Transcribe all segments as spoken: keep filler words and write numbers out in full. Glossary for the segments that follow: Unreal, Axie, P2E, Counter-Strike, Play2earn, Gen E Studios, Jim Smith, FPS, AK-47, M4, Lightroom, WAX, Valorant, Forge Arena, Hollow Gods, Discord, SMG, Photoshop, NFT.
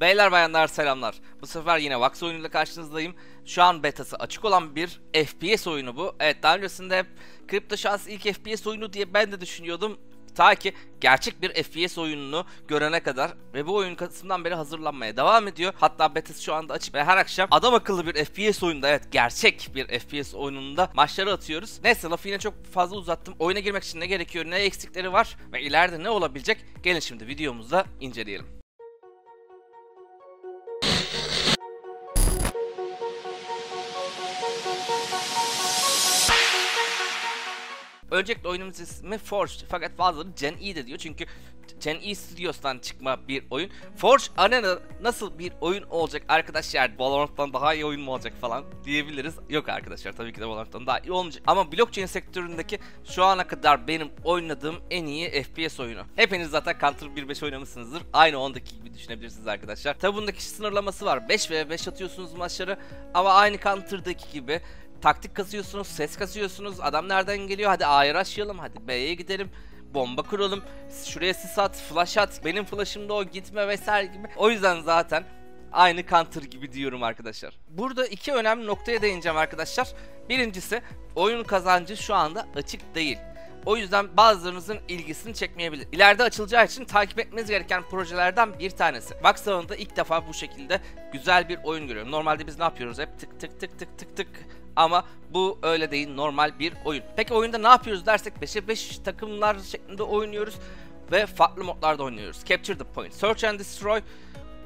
Beyler bayanlar selamlar. Bu sefer yine Vax oyunuyla karşınızdayım. Şu an betası açık olan bir F P S oyunu bu. Evet, daha öncesinde hep Kripto Şans ilk F P S oyunu diye ben de düşünüyordum. Ta ki gerçek bir F P S oyununu görene kadar ve bu oyun Kasım'dan beri hazırlanmaya devam ediyor. Hatta betası şu anda açık ve her akşam adam akıllı bir F P S oyununda, evet gerçek bir F P S oyununda maçları atıyoruz. Neyse, lafı yine çok fazla uzattım. Oyuna girmek için ne gerekiyor, ne eksikleri var ve ileride ne olabilecek, gelin şimdi videomuzda inceleyelim. Öncelikle oyunumuz ismi Forge, fakat bazıları Gen E de diyor çünkü Gen E Studios'tan çıkma bir oyun. Forge Arena nasıl bir oyun olacak arkadaşlar? Valorant'tan daha iyi oyun mu olacak falan diyebiliriz. Yok arkadaşlar, tabii ki de Valorant'tan daha iyi olmayacak. Ama blockchain sektöründeki şu ana kadar benim oynadığım en iyi F P S oyunu. Hepiniz zaten Counter bir nokta beş oynamışsınızdır. Aynı ondaki gibi düşünebilirsiniz arkadaşlar. Tabii bundaki sınırlaması var. beş ve beş atıyorsunuz maçları ama aynı Counter'daki gibi taktik kasıyorsunuz, ses kasıyorsunuz, adam nereden geliyor, hadi A'ya rushlayalım, hadi B'ye gidelim, bomba kuralım, şuraya sis at, flash at, benim flash'ımda o gitme vesaire gibi. O yüzden zaten aynı Counter gibi diyorum arkadaşlar. Burada iki önemli noktaya değineceğim arkadaşlar. Birincisi, oyun kazancı şu anda açık değil. O yüzden bazılarınızın ilgisini çekmeyebilir. İleride açılacağı için takip etmeniz gereken projelerden bir tanesi. Vax alanında ilk defa bu şekilde güzel bir oyun görüyorum. Normalde biz ne yapıyoruz? Hep tık tık tık tık tık tık. Ama bu öyle değil, normal bir oyun. Peki oyunda ne yapıyoruz dersek beşe beş takımlar şeklinde oynuyoruz ve farklı modlarda oynuyoruz. Capture the Point, Search and Destroy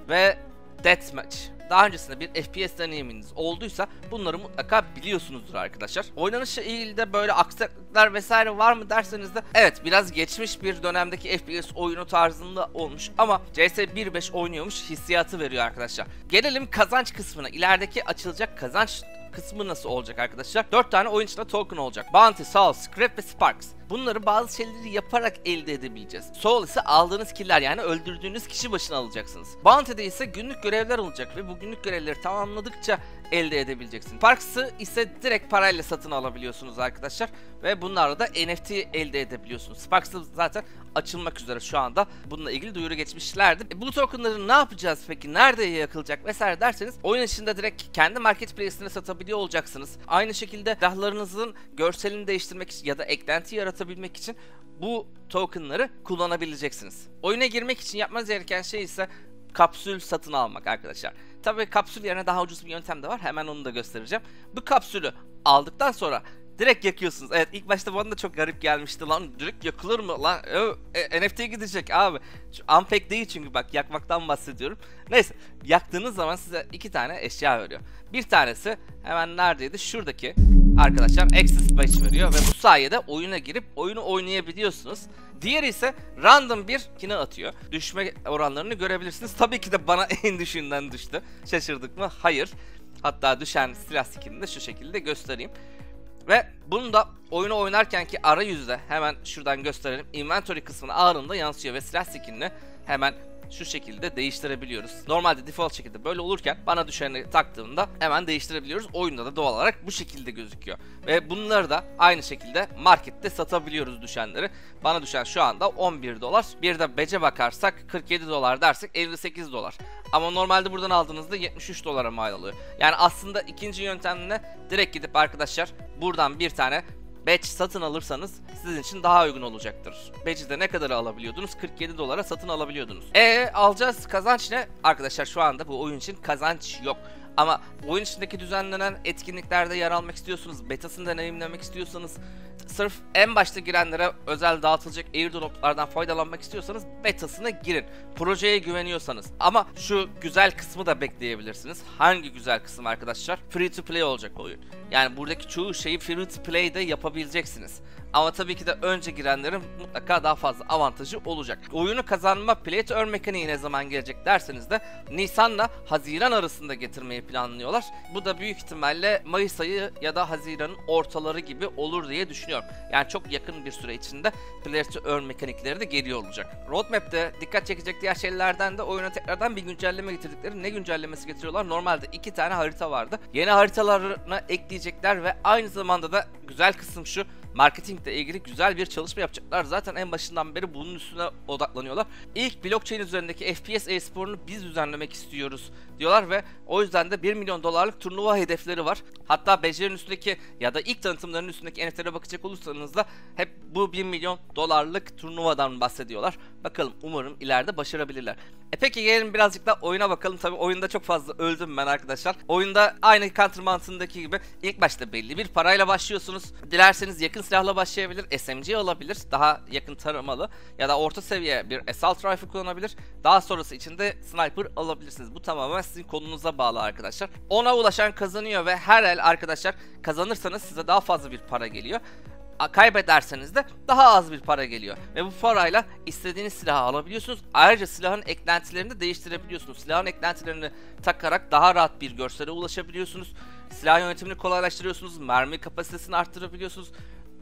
ve Deathmatch. Daha öncesinde bir F P S deneyiminiz olduysa bunları mutlaka biliyorsunuzdur arkadaşlar. Oynanışla ilgili de böyle aksaklıklar vesaire var mı derseniz de evet, biraz geçmiş bir dönemdeki F P S oyunu tarzında olmuş ama C S bir nokta beş oynuyormuş hissiyatı veriyor arkadaşlar. Gelelim kazanç kısmına. İlerideki açılacak kazanç kısmı nasıl olacak arkadaşlar? dört tane oyun içinde token olacak. Bounty, Soul, Scrap ve Sparks. Bunları bazı şeyleri yaparak elde edebileceğiz. Soul ise aldığınız killer, yani öldürdüğünüz kişi başına alacaksınız. Bounty'de ise günlük görevler olacak ve bu günlük görevleri tamamladıkça elde edebileceksiniz. Sparks'ı ise direkt parayla satın alabiliyorsunuz arkadaşlar ve bunlarla da N F T elde edebiliyorsunuz. Sparks'ı zaten açılmak üzere şu anda. Bununla ilgili duyuru geçmişlerdi. E, bu tokenları ne yapacağız peki? Nerede yakılacak vesaire derseniz oyun içinde direkt kendi marketplace'ine satabiliyor olacaksınız. Aynı şekilde silahlarınızın görselini değiştirmek için ya da eklenti yaratabilmek için bu tokenları kullanabileceksiniz. Oyuna girmek için yapmanız gereken şey ise kapsül satın almak arkadaşlar. Tabii kapsül yerine daha ucuz bir yöntem de var. Hemen onu da göstereceğim. Bu kapsülü aldıktan sonra direkt yakıyorsunuz. Evet, ilk başta bana da çok garip gelmişti. Lan direkt yakılır mı? Lan e, N F T gidecek abi. Şu unpack değil çünkü, bak yakmaktan bahsediyorum. Neyse, yaktığınız zaman size iki tane eşya veriyor. Bir tanesi hemen neredeydi? Şuradaki arkadaşlar Access Badge veriyor ve bu sayede oyuna girip oyunu oynayabiliyorsunuz. Diğeri ise random bir kine atıyor. Düşme oranlarını görebilirsiniz. Tabii ki de bana en düşüğünden düştü. Şaşırdık mı? Hayır. Hatta düşen silah skinini de şu şekilde göstereyim. Ve bunu da oyunu oynarkenki arayüzde hemen şuradan gösterelim. Inventory kısmına ağırında yansıyor ve silah skinini hemen şu şekilde değiştirebiliyoruz. Normalde default şekilde böyle olurken bana düşeni taktığımda hemen değiştirebiliyoruz. Oyunda da doğal olarak bu şekilde gözüküyor. Ve bunları da aynı şekilde markette satabiliyoruz düşenleri. Bana düşen şu anda on bir dolar. Bir de bece bakarsak kırk yedi dolar dersek elli sekiz dolar. Ama normalde buradan aldığınızda yetmiş üç dolara mal oluyor. Yani aslında ikinci yöntemle direkt gidip arkadaşlar buradan bir tane badge satın alırsanız sizin için daha uygun olacaktır. Badge'i de ne kadar alabiliyordunuz? kırk yedi dolara satın alabiliyordunuz. Eee alacağız, kazanç ne? Arkadaşlar şu anda bu oyun için kazanç yok. Ama oyun içindeki düzenlenen etkinliklerde yer almak istiyorsunuz, betasını deneyimlemek istiyorsanız, sırf en başta girenlere özel dağıtılacak airdroplardan faydalanmak istiyorsanız betasına girin. Projeye güveniyorsanız. Ama şu güzel kısmı da bekleyebilirsiniz. Hangi güzel kısım arkadaşlar? Free to play olacak oyun. Yani buradaki çoğu şeyi free to play'de yapabileceksiniz. Ama tabii ki de önce girenlerin mutlaka daha fazla avantajı olacak. Oyunu kazanma play to earn mekaniği ne zaman gelecek derseniz de Nisan'la Haziran arasında getirmeyi planlıyorlar. Bu da büyük ihtimalle Mayıs ayı ya da Haziran'ın ortaları gibi olur diye düşünüyorum. Yani çok yakın bir süre içinde play to earn mekanikleri de geliyor olacak. Roadmap'te dikkat çekecek diğer şeylerden de oyuna tekrardan bir güncelleme getirdikleri. Ne güncellemesi getiriyorlar? Normalde iki tane harita vardı. Yeni haritalarına ekleyecekler ve aynı zamanda da güzel kısım şu: marketingle ilgili güzel bir çalışma yapacaklar. Zaten en başından beri bunun üstüne odaklanıyorlar. İlk blockchain üzerindeki F P S e-sporunu biz düzenlemek istiyoruz diyorlar ve o yüzden de bir milyon dolarlık turnuva hedefleri var. Hatta becerilerin üstündeki ya da ilk tanıtımların üstündeki N F T'lere bakacak olursanız da hep bu bir milyon dolarlık turnuvadan bahsediyorlar. Bakalım, umarım ileride başarabilirler. E peki gelin birazcık da oyuna bakalım. Tabii oyunda çok fazla öldüm ben arkadaşlar. Oyunda aynı Counter mantığındaki gibi ilk başta belli bir parayla başlıyorsunuz. Dilerseniz yakın silahla başlayabilir, S M G alabilir, daha yakın taramalı ya da orta seviye bir assault rifle kullanabilir. Daha sonrası içinde sniper alabilirsiniz. Bu tamamen sizin konunuza bağlı arkadaşlar. Ona ulaşan kazanıyor ve her el arkadaşlar, kazanırsanız size daha fazla bir para geliyor. Kaybederseniz de daha az bir para geliyor ve bu parayla istediğiniz silahı alabiliyorsunuz. Ayrıca silahın eklentilerini de değiştirebiliyorsunuz. Silahın eklentilerini takarak daha rahat bir görsele ulaşabiliyorsunuz. Silah yönetimini kolaylaştırıyorsunuz. Mermi kapasitesini arttırabiliyorsunuz.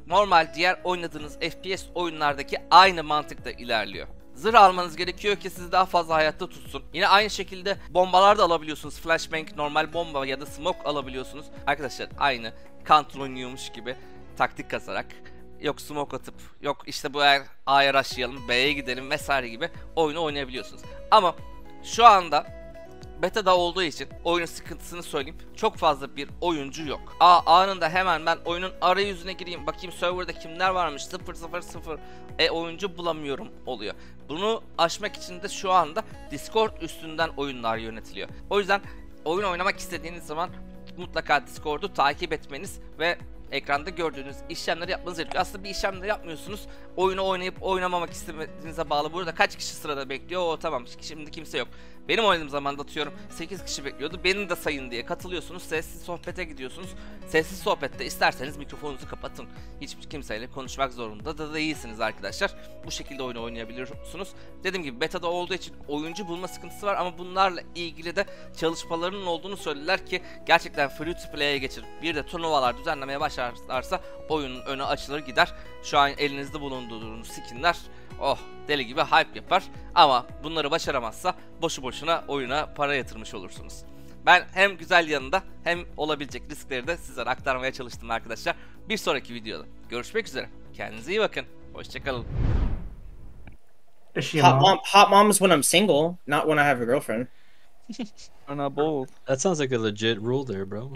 Normal diğer oynadığınız F P S oyunlardaki aynı mantıkta ilerliyor. Zırh almanız gerekiyor ki sizi daha fazla hayatta tutsun. Yine aynı şekilde bombalar da alabiliyorsunuz. Flashbang, normal bomba ya da smoke alabiliyorsunuz. Arkadaşlar aynı Counter oynuyormuş gibi taktik kazarak, yok smoke atıp, yok işte bu eğer A'ya rushlayalım, B'ye gidelim vesaire gibi oyunu oynayabiliyorsunuz. Ama şu anda beta'da olduğu için oyunun sıkıntısını söyleyeyim, çok fazla bir oyuncu yok. Aa, anında hemen ben oyunun arayüzüne gireyim, bakayım serverda kimler varmış, sıfır sıfır sıfır e oyuncu bulamıyorum oluyor. Bunu aşmak için de şu anda Discord üstünden oyunlar yönetiliyor. O yüzden oyun oynamak istediğiniz zaman mutlaka Discord'u takip etmeniz ve ekranda gördüğünüz işlemleri yapmanız gerekiyor. Aslında bir işlemleri yapmıyorsunuz. Oyunu oynayıp oynamamak istemediğinize bağlı. Burada kaç kişi sırada bekliyor? O tamam. Şimdi kimse yok. Benim oynadığım zaman da atıyorum sekiz kişi bekliyordu. Beni de sayın diye katılıyorsunuz. Sessiz sohbete gidiyorsunuz. Sessiz sohbette isterseniz mikrofonunuzu kapatın. Hiçbir kimseyle konuşmak zorunda da değilsiniz arkadaşlar. Bu şekilde oyunu oynayabiliyorsunuz. Dediğim gibi beta'da olduğu için oyuncu bulma sıkıntısı var ama bunlarla ilgili de çalışmalarının olduğunu söylediler ki gerçekten free to play'e geçirip bir de turnuvalar düzenlemeye başlayabilirsiniz. Başlarsa oyunun önü açılır gider. Şu an elinizde bulunduğunuz skinler oh deli gibi hype yapar ama bunları başaramazsa boşu boşuna oyuna para yatırmış olursunuz. Ben hem güzel yanında hem olabilecek riskleri de sizlere aktarmaya çalıştım arkadaşlar. Bir sonraki videoda görüşmek üzere. Kendinize iyi bakın. Hoşçakalın. Hot mom, hot mom is when I'm single, not when I have a girlfriend. Not both. That sounds like a legit rule there, bro.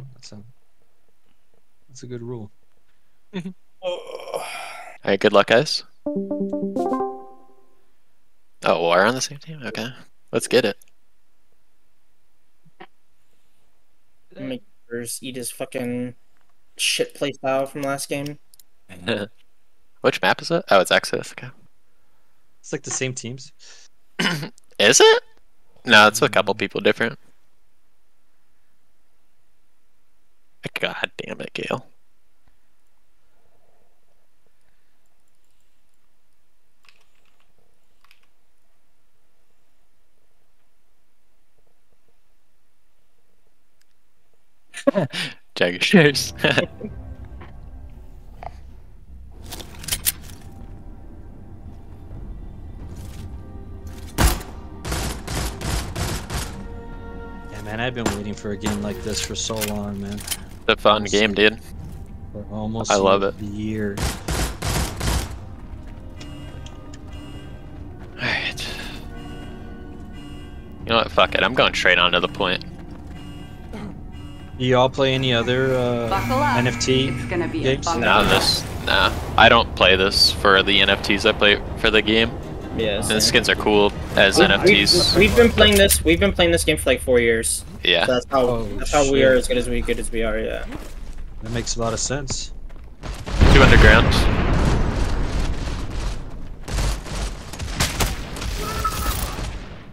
That's a good rule. All right, good luck, guys. Oh, we're on the same team? Okay. Let's get it. Makers eat his fucking shit play style from last game. Which map is it? Oh, it's Axis. Okay. It's like the same teams. Is it? No, it's a couple people different. God damn it, Gale. Jagger shares. Yeah, man, I've been waiting for a game like this for so long, man. It's a fun almost, game, dude. For almost I love it. Year. Alright. You know what? Fuck it. I'm going straight on to the point. Do y'all play any other uh, N F T it's gonna be gigs? No, this. Nah. I don't play this for the N F Ts. I play it for the game. Yeah. And the skins are cool as we, N F Ts. We've, we've been playing this. We've been playing this game for like four years. Yeah. So that's how oh, that's how shit. we are as good as we good as we are. Yeah. That makes a lot of sense. Two underground.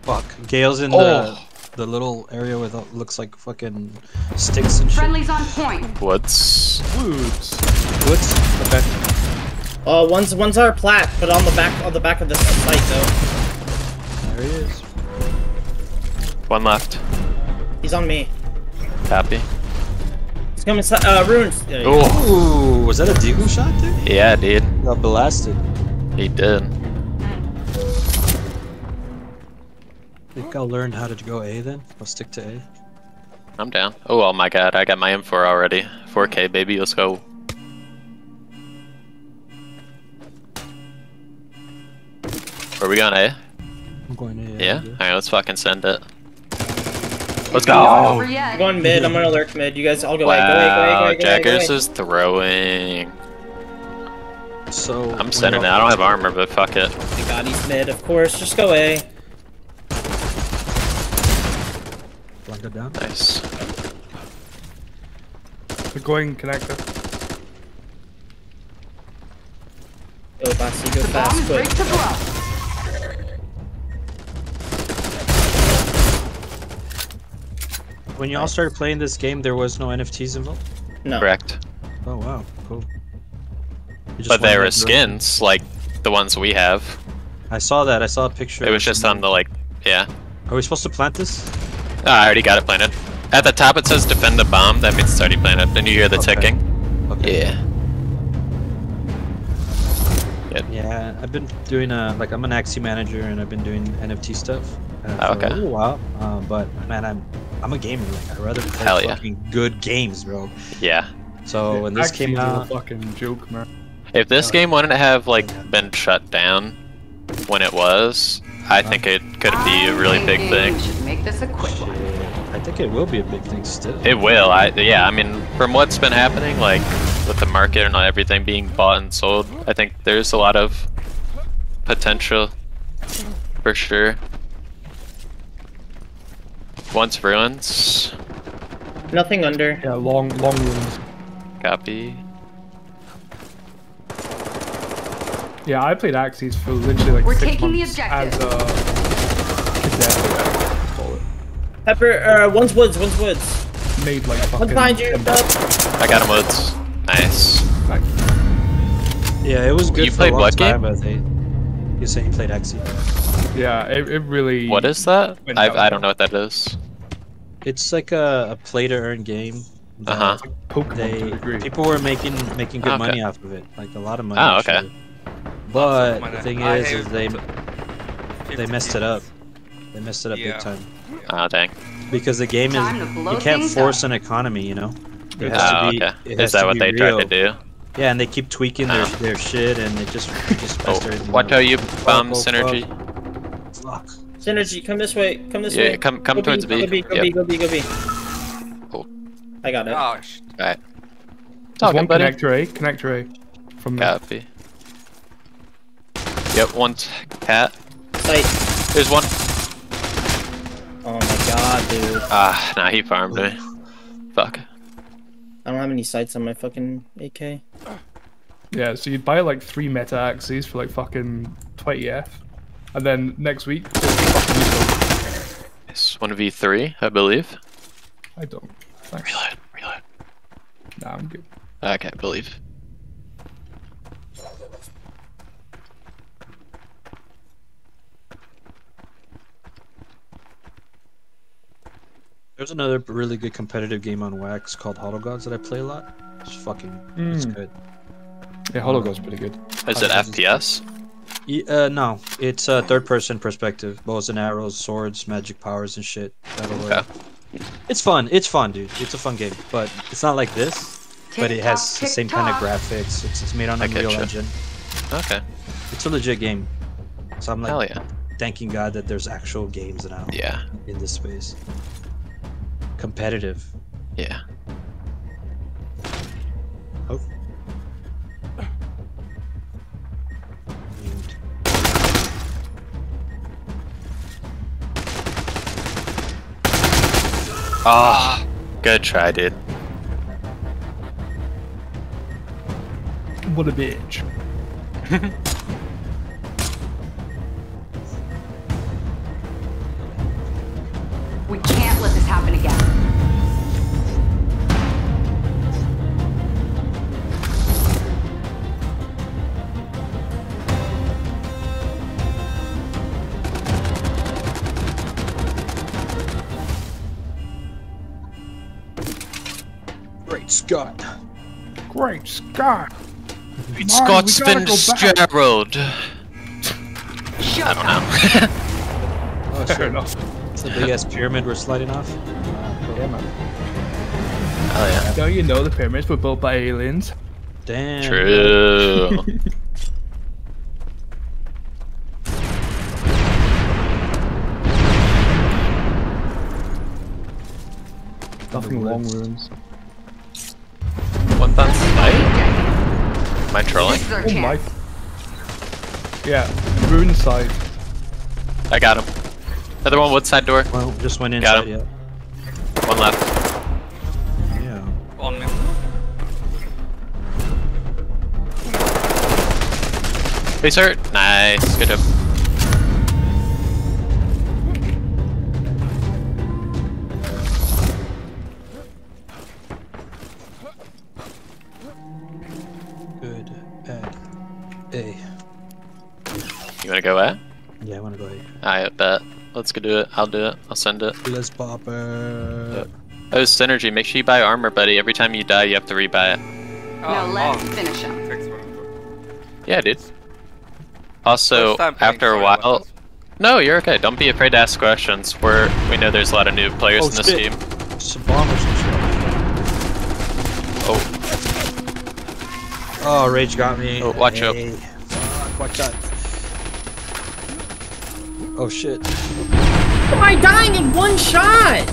Fuck. Gale's in oh. the the little area with uh, looks like fucking sticks and shit. Friendly's on point. What's? Woods. Woods. Okay. Uh, one's one's our plat, but on the back on the back of this site though. There he is. One left. He's on me. Happy. He's coming inside. Uh, ruins. Oh, was that a deagle shot, dude? Yeah, dude. Got blasted. He did. I think I learned how to go A then. I'll stick to A. I'm down. Oh, oh my god, I got my M four already. four K, baby, let's go. Where are we going, A? I'm going A. Yeah? yeah? Alright, let's fucking send it. Let's go! Oh. I'm going mid, I'm gonna lurk mid. You guys all go wow. A, go A, go A, go A, go A, go A, Jackers is throwing. So I'm sending it. I don't have armor, but fuck it. Oh my god, he's mid, of course. Just go A. Down. Nice. We're going connector. Go Bassi, go fast, quick. When y'all started playing this game, there was no N F Ts involved? No. Correct. Oh wow, cool. But there were skins, like the ones we have. I saw that, I saw a picture. It was just on the like, yeah. Are we supposed to plant this? Oh, I already got it planted. At the top it says defend the bomb, that means it's already planted. Didn't you hear the okay. ticking? Okay. Yeah. Good. Yeah, I've been doing a, like I'm an Axie manager and I've been doing N F T stuff uh, oh, for okay. a little while. Uh, but man, I'm I'm a gamer. Like, I'd rather play Hell fucking yeah. good games, bro. Yeah. So yeah, when this Axie came out, was a fucking joke, man. If this game wouldn't have like yeah. been shut down when it was, I think it could be a really big thing. We should make this a quick one. I think it will be a big thing still. It will. I yeah. I mean, from what's been happening, like with the market and everything being bought and sold, I think there's a lot of potential for sure. Once ruins. Nothing under. Yeah, long, long ruins. Copy. Yeah, I played Axie for literally like We're six taking months the objective. As a... Pepper, uh, one's woods, one's woods. Made like fucking... One's behind you, Pep. I got him woods. Nice. Thank you. Yeah, it was good you for a long time, I think. You're saying you played Axie. Yeah, it, it really... What is that? I've, I don't know what that is. It's like a, a play-to-earn game. Uh-huh. Like they, to people were making making good okay. money off of it. Like, a lot of money. Oh, okay. Actually. But the thing is, is they they messed it up. They messed it up yeah. big time. Oh, dang. Because the game is, you can't force an economy, you know? It has oh, to be, okay. It has is that to what they real. tried to do? Yeah, and they keep tweaking oh. their, their shit, and they just, just messed oh. everything What up. are you, bomb oh, synergy? Fuck. Synergy, come this way, come this yeah, way. Yeah, come, come go towards B. B. Go, B. Go, B. Yep. Go B, go B, go B. Cool. I got it. Oh, shit. Alright. Talking, buddy. Connector A, connector A. From Copy. Yep, one cat. Sight. There's one. Oh my god, dude. Ah, nah, he farmed me. Fuck. I don't have any sights on my fucking A K. Yeah, so you buy like three meta axes for like fucking twenty F. And then next week, it's one v three, I believe. I don't. Thanks. Reload, reload. Nah, I'm good. I can't believe. There's another really good competitive game on Wax called Hollow Gods that I play a lot. It's fucking, mm. it's good. Yeah, Hollow Gods pretty good. Is it F P S? It, uh, no, it's a uh, third-person perspective. Bows and arrows, swords, magic powers, and shit. Okay. It's fun. It's fun, dude. It's a fun game, but it's not like this. But it has the same kind of graphics. It's, it's made on Unreal Engine. Okay. It's a legit game. So I'm like, Hell yeah. thanking God that there's actual games now. Yeah. In this space. Competitive. Yeah. Oh. Ah, oh, good try, dude. What a bitch. We can't let this happen again. Great Scott. Great Scott. Great Scott Fitzgerald. I don't know. Oh, fair enough. It's the big ass pyramid we're sliding off. Yeah, man. Oh yeah. Don't you know the pyramids were built by aliens? Damn. True. Nothing long rooms. One thousand side? Am I trolling? Oh my. Yeah, rune side. I got him. Another one, wood side door. Well, just went inside, got him. Yeah. One left. Yeah. On me. Face hurt. Nice. Good job. Good at A. You wanna go A? Yeah, I wanna go A. I bet. Let's go do it. I'll do it. I'll send it. Let's pop it. Oh, synergy. Make sure you buy armor, buddy. Every time you die, you have to rebuy it. Oh, now let's oh. finish him. Yeah, dude. Also, after a while... Weapons. No, you're okay. Don't be afraid to ask questions. We're, we know there's a lot of new players oh, in this spit. Game. Some bombers and shit. Oh. Oh, Rage got me. Oh, watch hey. Out. Fuck, watch out. Oh shit. How am I dying in one shot?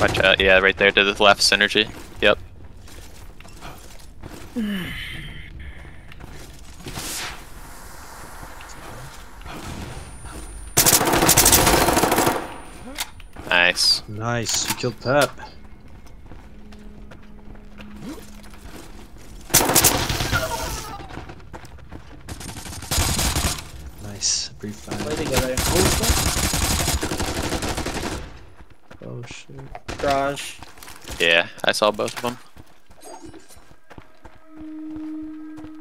Watch out, yeah, right there to the left, synergy. Yep. Nice. Nice, you killed that. Brief oh shit. Garage. Yeah, I saw both of them.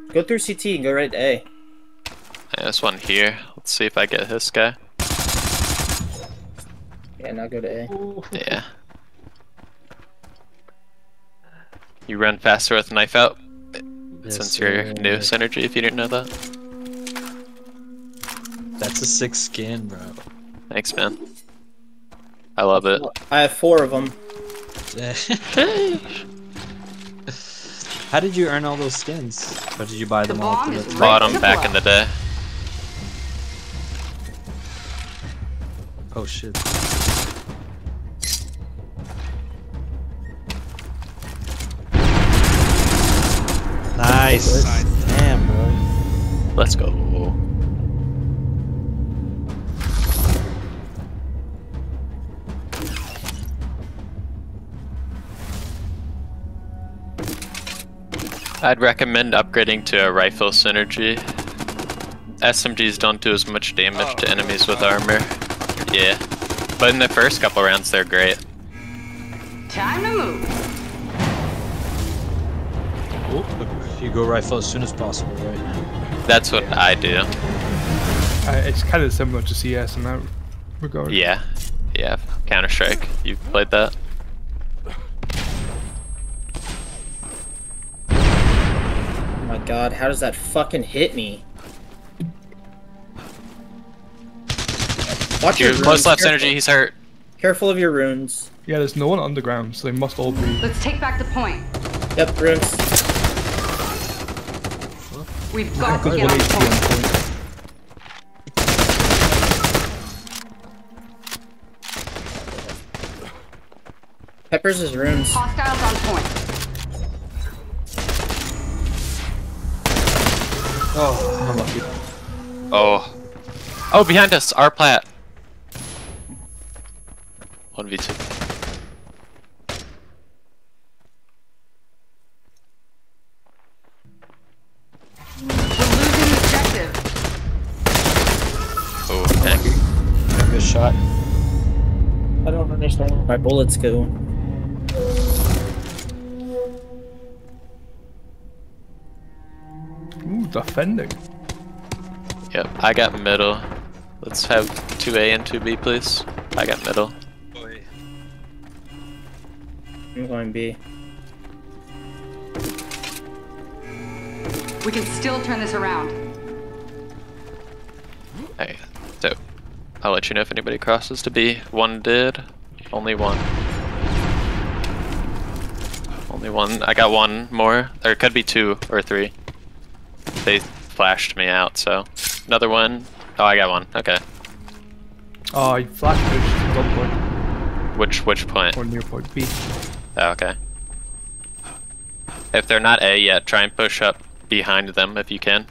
Go through C T and go right to A. Yeah, this one here. Let's see if I get this guy. Yeah, now go to A. Ooh. Yeah. You run faster with knife out. Yes, since you're yeah, new yeah. synergy, if you didn't know that. That's a sick skin, bro. Thanks, man. I love it. I have four of them. How did you earn all those skins? Or did you buy them all? I bought them back in the day. Oh shit. Nice. Nice. Damn, bro. Let's go. I'd recommend upgrading to a rifle synergy. S M Gs don't do as much damage oh, to enemies with armor. Yeah. But in the first couple rounds, they're great. Time to move. Oh, you go rifle as soon as possible, right? That's what I do. Uh, it's kind of similar to C S in that regard. Yeah. Yeah. Counter-Strike. You've played that? God, how does that fucking hit me? Watch your close left synergy, he's hurt. Careful of your runes. Yeah, there's no one underground, so they must all be. Let's take back the point. Yep, runes. We've got to get on point. Peppers is runes. Hostiles on point. Oh, unlucky. Oh. Oh, behind us, our plat. one v two. We're losing objective. Oh, heck. Oh, good shot. I don't understand where my bullets go. Ooh, defending. Yep, I got middle. Let's have two A and two B, please. I got middle. Boy. I'm going B. We can still turn this around. Hey, so I'll let you know if anybody crosses to B. One did. Only one. Only one. I got one more. Or it could be two or three. They flashed me out, so another one. Oh, I got one. Okay. Oh, you flashed me. Which which point? Or near point B. Oh, okay. If they're not A yet, try and push up behind them if you can.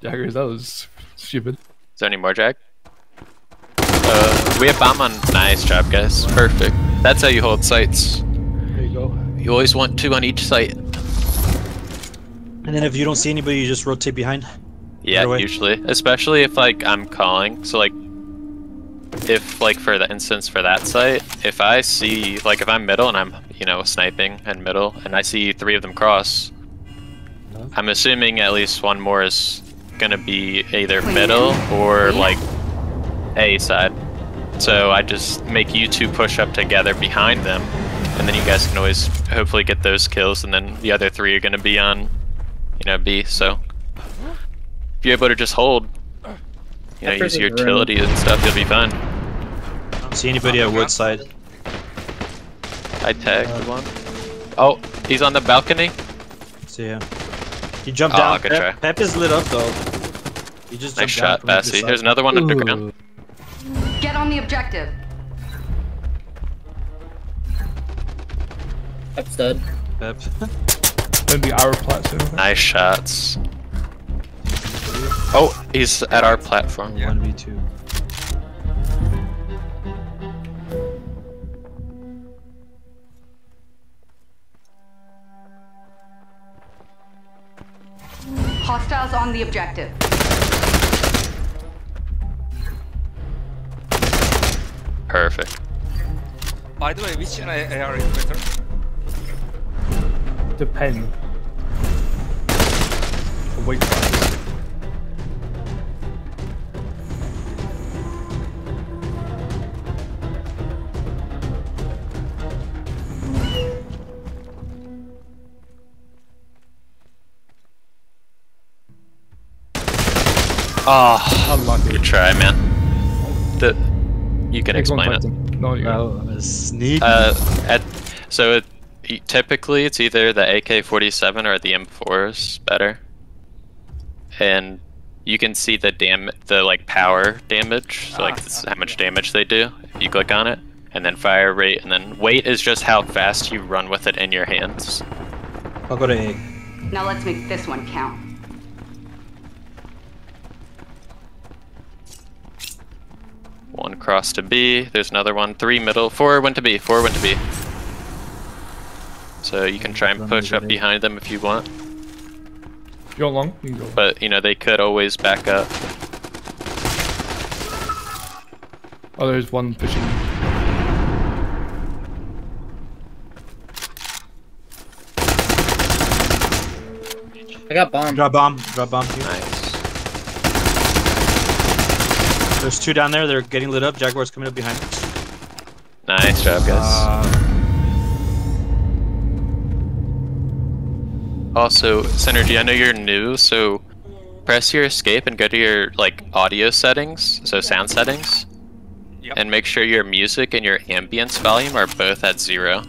Jaggers, that was stupid. Is there any more, Jag? Uh, we have bomb on. Nice job, guys. Perfect. That's how you hold sights. There you go. You always want two on each sight. And then if you don't see anybody, you just rotate behind. Yeah, usually. Especially if like I'm calling. So like, if like for the instance for that site, if I see like if I'm middle and I'm you know sniping and middle and I see three of them cross, no. I'm assuming at least one more is gonna be either middle or like A side. So I just make you two push up together behind them, and then you guys can always hopefully get those kills, and then the other three are gonna be on you know B. So if you're able to just hold, you know, use your utility room and stuff, you'll be fine. I don't see anybody at Woodside. I tagged uh, one. Oh, he's on the balcony. See him. He jumped oh, down. Good Pep, try. Pep is lit up though. He just nice shot, Bassie. There's another one underground. Get on the objective. Pep's dead. Pep. Maybe our platform. Nice shots. Oh, he's at our platform. Yeah. one v two. Hostiles on the objective. Perfect. By the way, which A R is better? Depends. Wait for it. Oh, good try, man. The, you can explain it. No, no, sneak. Uh, at, so it, typically it's either the A K forty-seven or the M four is better, and you can see the dam, the like power damage, so, like ah, this is how much damage they do if you click on it, and then fire rate, and then weight is just how fast you run with it in your hands. I'll go to A. Now let's make this one count. One cross to B, there's another one, three middle, four went to B, four went to B. So you can try and push up behind them if you want. Go long, you can go long. But, you know, they could always back up. Oh, there's one pushing. I got bomb. Drop bomb, drop bomb here. Nice. There's two down there, they're getting lit up. Jaguar's coming up behind us. Nice job, guys. Uh, also, Synergy, I know you're new, so press your escape and go to your like audio settings, so sound settings, yep. And make sure your music and your ambience volume are both at zero.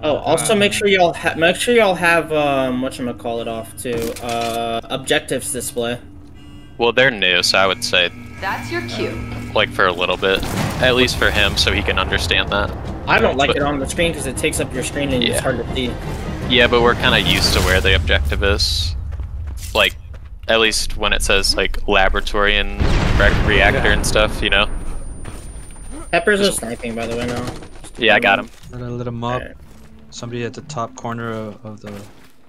Oh, also um, make sure y'all ha make sure y'all have um, whatchamacallit off too. Uh, objectives display. Well, they're new, so I would say. That's your cue. Like for a little bit, at least for him, so he can understand that. I don't like but, it on the screen because it takes up your screen and yeah. It's hard to see. Yeah, but we're kind of used to where the objective is. Like, at least when it says like laboratory and re reactor yeah. And stuff, you know. Peppers are sniping, by the way, now. Yeah, I got him. I lit him up. Right. Somebody at the top corner of, of the.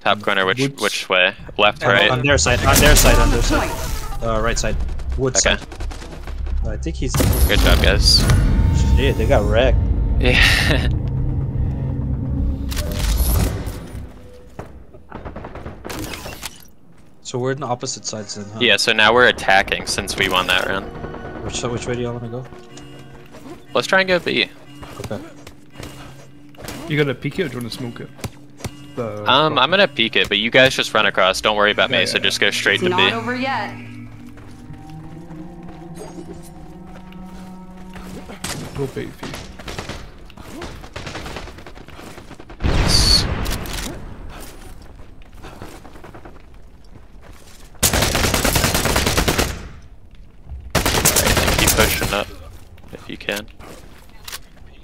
Top corner, which woods. Which way? Left, oh, right. On their side. On their side. On their side. Uh, right side. Woods. Okay. I think he's. Good job, guys. Shit, they got wrecked. Yeah. So we're in the opposite sides then, huh? Yeah, so now we're attacking since we won that round. Which, so which way do y'all want to go? Let's try and go B. Okay. You gonna peek it or do you want to smoke it? The um, I'm gonna peek it, but you guys just run across. Don't worry about yeah, me, yeah, so yeah. Just go straight it's to not B. Not over yet. Go baby. Yes. potion up if you can.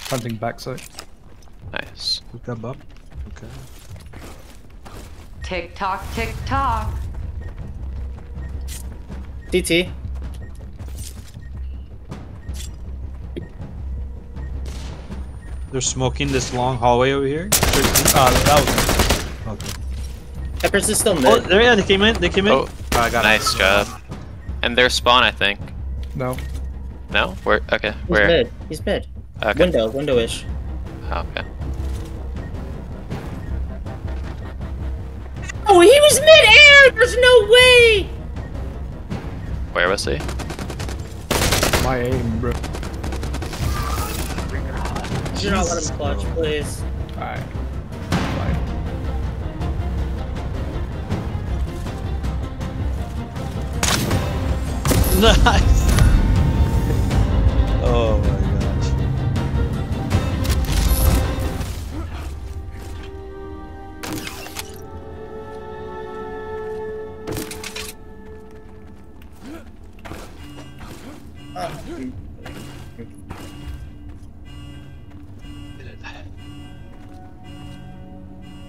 Hunting backside. Nice. Look that up. Okay. Tick tock, tick tock. D T. They're smoking this long hallway over here. Ah, uh, that was okay. Peppers is still mid. Oh, there, yeah, they came in. They came in. Oh, oh I got nice it. Job. And their spawn, I think. No. No? Where? Okay. He's where? Mid. He's mid. Okay. Window. Window-ish. Okay. Oh, he was mid-air. There's no way. Where was he? My aim, bro. Do not let him clutch, please. Alright. Nice! Oh my gosh.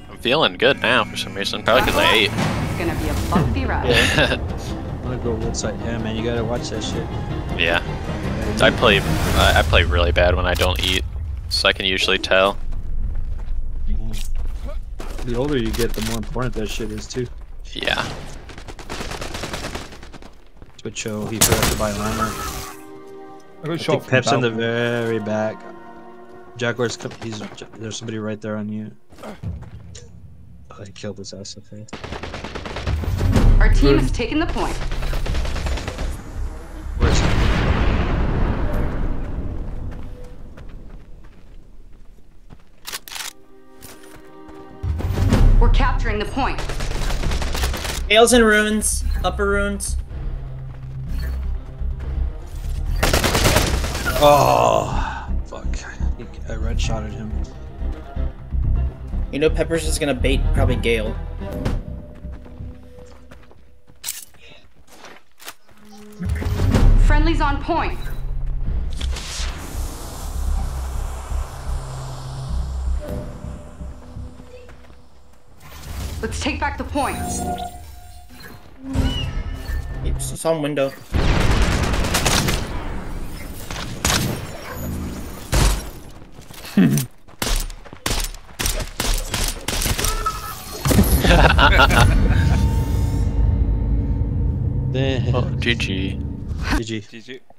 I'm feeling good now for some reason. Probably because I ate. It's gonna be a bumpy ride. I'm gonna go roadside. Yeah, man, you gotta watch that shit. Yeah, I play. Uh, I play really bad when I don't eat, so I can usually tell. The older you get, the more important that shit is too. Yeah. But yo, he forgot to buy armor. I, I think Pep's in the very back. Jaguar's. He's. There's somebody right there on you. Oh, he killed his ass. Okay. Our team has taken the point. Where's he? We're capturing the point. Ales and ruins, upper ruins. Oh, fuck. I think I red shotted him. You know, Peppers is gonna bait probably Gale. Friendly's on point. Let's take back the point. Oops, it's on window. Oh, G G. G G. G G.